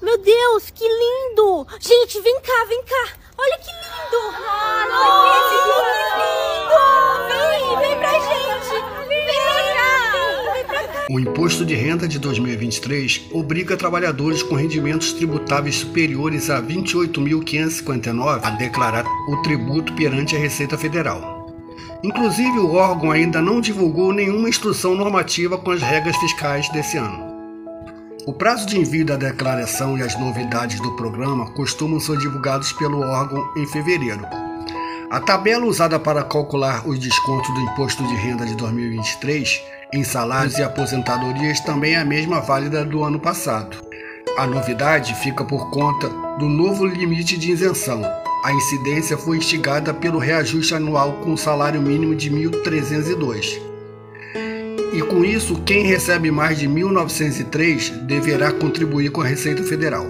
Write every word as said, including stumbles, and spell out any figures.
Meu Deus, que lindo! Gente, vem cá, vem cá! Olha que lindo! Ah, não, que lindo! Vem, vem pra gente! Vem pra cá! Vem pra cá! O Imposto de Renda de dois mil e vinte e três obriga trabalhadores com rendimentos tributáveis superiores a vinte e oito mil quinhentos e cinquenta e nove reais a declarar o tributo perante a Receita Federal. Inclusive, o órgão ainda não divulgou nenhuma instrução normativa com as regras fiscais desse ano. O prazo de envio da declaração e as novidades do programa costumam ser divulgados pelo órgão em fevereiro. A tabela usada para calcular os descontos do Imposto de Renda de dois mil e vinte e três em salários e aposentadorias também é a mesma válida do ano passado. A novidade fica por conta do novo limite de isenção. A incidência foi instigada pelo reajuste anual com salário mínimo de mil trezentos e dois reais. E com isso, quem recebe mais de mil novecentos e três reais deverá contribuir com a Receita Federal.